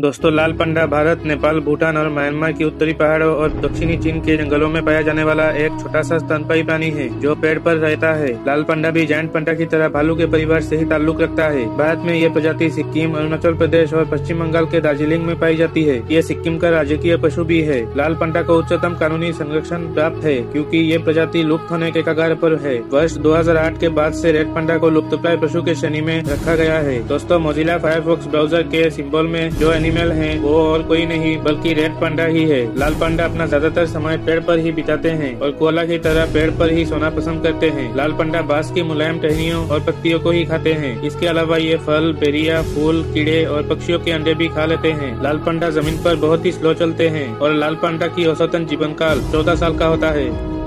दोस्तों, लाल पंडा भारत, नेपाल, भूटान और म्यांमार की उत्तरी पहाड़ों और दक्षिणी चीन के जंगलों में पाया जाने वाला एक छोटा सा स्तनपायी प्राणी है जो पेड़ पर रहता है। लाल पंडा भी जायंट पंडा की तरह भालू के परिवार से ही ताल्लुक रखता है। भारत में यह प्रजाति सिक्किम, अरुणाचल प्रदेश और पश्चिम बंगाल के दार्जिलिंग में पाई जाती है। यह सिक्किम का राजकीय पशु भी है। लाल पंडा को उच्चतम कानूनी संरक्षण प्राप्त है क्योंकि ये प्रजाति लुप्त होने के कगार पर है। वर्ष 2008 के बाद से रेड पंडा को लुप्तप्राय पशु के श्रेणी में रखा गया है। दोस्तों, मोजिला फायरफॉक्स ब्राउजर के सिंबल में जो एनिमल है वो और कोई नहीं बल्कि रेड पंडा ही है। लाल पंडा अपना ज्यादातर समय पेड़ पर ही बिताते हैं और कोला की तरह पेड़ पर ही सोना पसंद करते हैं। लाल पंडा बांस की मुलायम टहनियों और पत्तियों को ही खाते हैं। इसके अलावा ये फल, बेरिया, फूल, कीड़े और पक्षियों के अंडे भी खा लेते हैं। लाल पंडा जमीन पर बहुत ही स्लो चलते हैं और लाल पंडा की औसतन जीवन काल 14 साल का होता है।